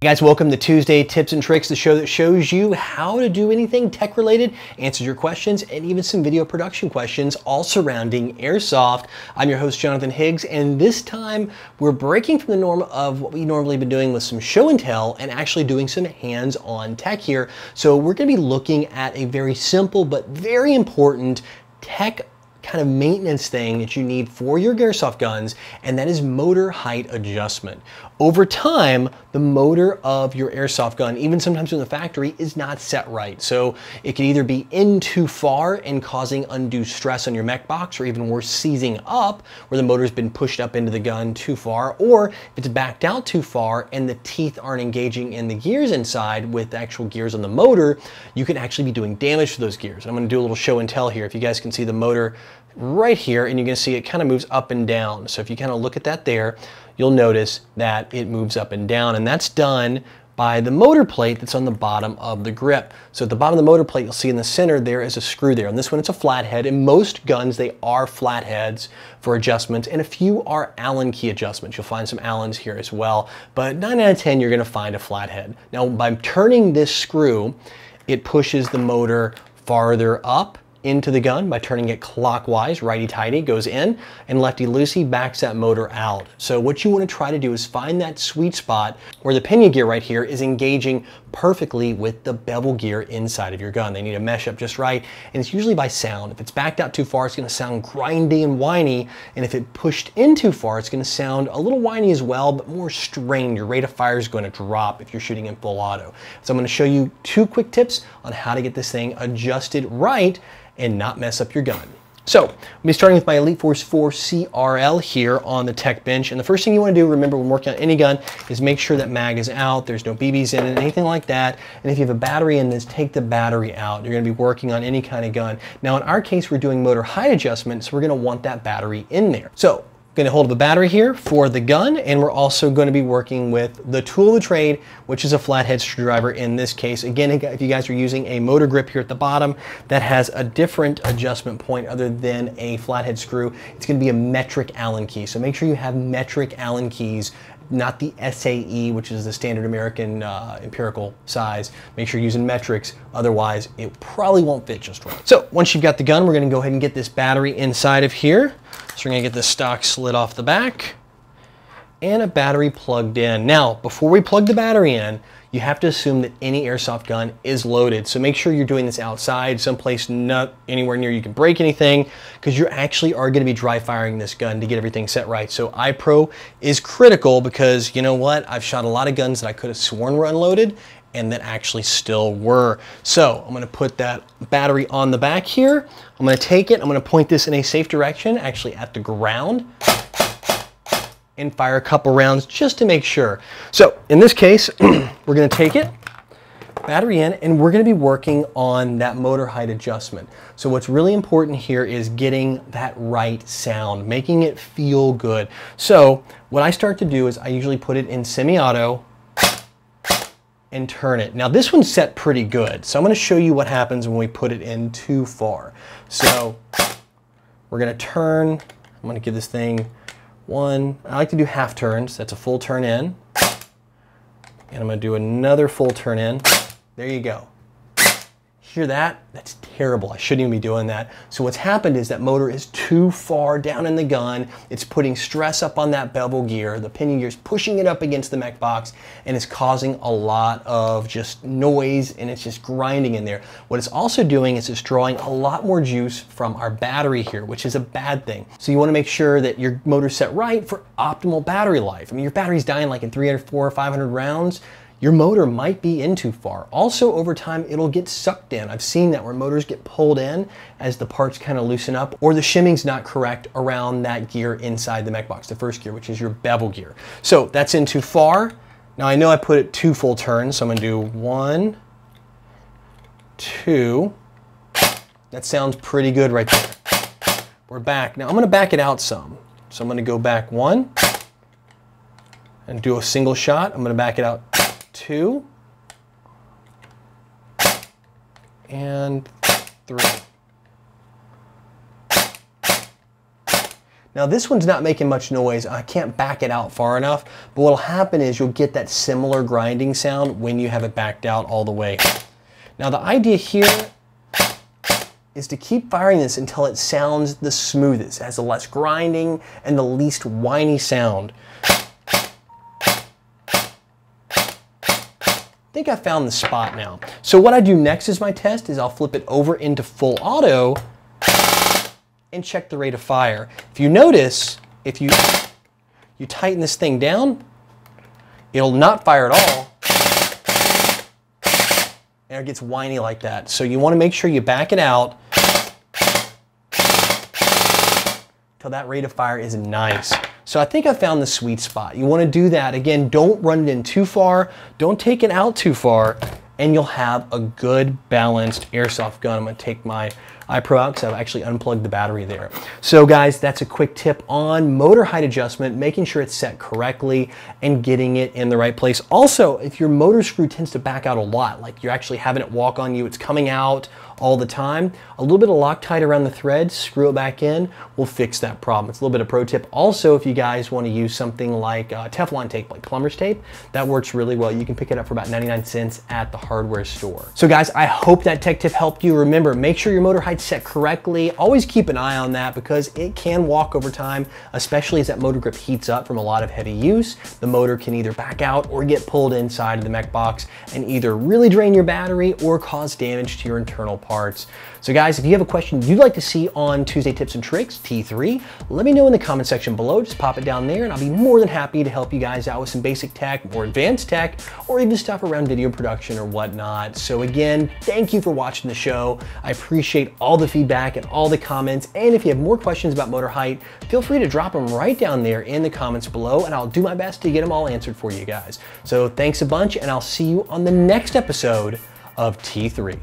Hey guys, welcome to Tuesday Tips and Tricks, the show that shows you how to do anything tech related, answers your questions, and even some video production questions all surrounding Airsoft. I'm your host, Jonathan Higgs, and this time we're breaking from the norm of what we normally been doing with some show and tell and actually doing some hands-on tech here. So we're gonna be looking at a very simple but very important tech kind of maintenance thing that you need for your Airsoft guns, and that is motor height adjustment. Over time, the motor of your Airsoft gun, even sometimes from the factory, is not set right. So it can either be in too far and causing undue stress on your mech box, or even worse, seizing up where the motor's been pushed up into the gun too far, or if it's backed out too far and the teeth aren't engaging in the gears inside with actual gears on the motor, you can actually be doing damage to those gears. I'm gonna do a little show and tell here. If you guys can see the motor right here, and you can see it kind of moves up and down. So if you kind of look at that there, you'll notice that it moves up and down, and that's done by the motor plate that's on the bottom of the grip. So at the bottom of the motor plate, you'll see in the center there is a screw there. On this one, it's a flathead. In most guns, they are flatheads for adjustments, and a few are Allen key adjustments. You'll find some Allens here as well, but 9 out of 10, you're gonna find a flathead. Now, by turning this screw, it pushes the motor farther up into the gun by turning it clockwise. Righty-tighty goes in and lefty-loosey backs that motor out. So what you want to try to do is find that sweet spot where the pinion gear right here is engaging perfectly with the bevel gear inside of your gun. They need to mesh up just right, and it's usually by sound. If it's backed out too far, it's going to sound grindy and whiny, and if it pushed in too far, it's going to sound a little whiny as well, but more strained. Your rate of fire is going to drop if you're shooting in full auto. So I'm going to show you 2 quick tips on how to get this thing adjusted right and not mess up your gun. So I'll be starting with my Elite Force 4 CRL here on the tech bench. And the first thing you wanna do, remember when working on any gun, is make sure that mag is out, there's no BBs in it, anything like that. And if you have a battery in this, take the battery out. You're gonna be working on any kind of gun. Now in our case, we're doing motor height adjustment, so we're gonna want that battery in there. So going to hold up a battery here for the gun, and we're also going to be working with the tool of the trade, which is a flathead screwdriver in this case. Again, if you guys are using a motor grip here at the bottom that has a different adjustment point other than a flathead screw, it's going to be a metric Allen key. So make sure you have metric Allen keys, not the SAE, which is the standard American empirical size. Make sure you're using metrics, otherwise it probably won't fit just right. So once you've got the gun, we're gonna go ahead and get this battery inside of here. So we're gonna get this stock slid off the back and a battery plugged in. Now, before we plug the battery in, you have to assume that any Airsoft gun is loaded. So make sure you're doing this outside, someplace not anywhere near you can break anything, because you actually are gonna be dry firing this gun to get everything set right. So iPro is critical, because you know what? I've shot a lot of guns that I could have sworn were unloaded and that actually still were. So I'm gonna put that battery on the back here. I'm gonna take it, I'm gonna point this in a safe direction, actually at the ground, and fire a couple rounds just to make sure. So in this case, we're gonna take it, battery in, and we're gonna be working on that motor height adjustment. So what's really important here is getting that right sound, making it feel good. So what I start to do is I usually put it in semi-auto and turn it. Now this one's set pretty good. So I'm gonna show you what happens when we put it in too far. So we're gonna turn, I'm gonna give this thing one, I like to do half turns. That's a full turn in. And I'm gonna do another full turn in. There you go. Hear that? That's terrible. I shouldn't even be doing that. So what's happened is that motor is too far down in the gun. It's putting stress up on that bevel gear. The pinion gear's pushing it up against the mech box, and it's causing a lot of just noise, and it's just grinding in there. What it's also doing is it's drawing a lot more juice from our battery here, which is a bad thing. So you want to make sure that your motor's set right for optimal battery life. I mean, your battery's dying like in 300, 400, 500 rounds. Your motor might be in too far. Also, over time, it'll get sucked in. I've seen that where motors get pulled in as the parts kind of loosen up, or the shimming's not correct around that gear inside the mech box, the first gear, which is your bevel gear. So that's in too far. Now I know I put it 2 full turns, so I'm gonna do 1, 2. That sounds pretty good right there. We're back. Now I'm gonna back it out some. So I'm gonna go back 1 and do a single shot. I'm gonna back it out 2 and 3. Now this one's not making much noise. I can't back it out far enough, but what'll happen is you'll get that similar grinding sound when you have it backed out all the way. Now the idea here is to keep firing this until it sounds the smoothest. It has the less grinding and the least whiny sound. I think I found the spot now. So what I do next is my test is I'll flip it over into full auto and check the rate of fire. If you notice, if you tighten this thing down, it'll not fire at all. And it gets whiny like that. So you want to make sure you back it out till that rate of fire is nice. So I think I found the sweet spot. You want to do that. Again, don't run it in too far. Don't take it out too far, and you'll have a good balanced airsoft gun. I'm going to take my iPro out because I've actually unplugged the battery there. So guys, that's a quick tip on motor height adjustment, making sure it's set correctly and getting it in the right place. Also, if your motor screw tends to back out a lot, like you're actually having it walk on you, it's coming out all the time, a little bit of Loctite around the thread, screw it back in, we'll fix that problem. It's a little bit of pro tip. Also, if you guys want to use something like Teflon tape, like plumber's tape, that works really well. You can pick it up for about 99 cents at the hardware store. So guys, I hope that tech tip helped you. Remember, make sure your motor height set correctly. Always keep an eye on that because it can walk over time, especially as that motor grip heats up from a lot of heavy use. The motor can either back out or get pulled inside of the mech box and either really drain your battery or cause damage to your internal parts. So guys, if you have a question you'd like to see on Tuesday Tips and Tricks T3, let me know in the comment section below. Just pop it down there and I'll be more than happy to help you guys out with some basic tech, more advanced tech, or even stuff around video production or whatnot. So again, thank you for watching the show. I appreciate all the feedback and all the comments. And if you have more questions about motor height, feel free to drop them right down there in the comments below and I'll do my best to get them all answered for you guys. So thanks a bunch and I'll see you on the next episode of T3.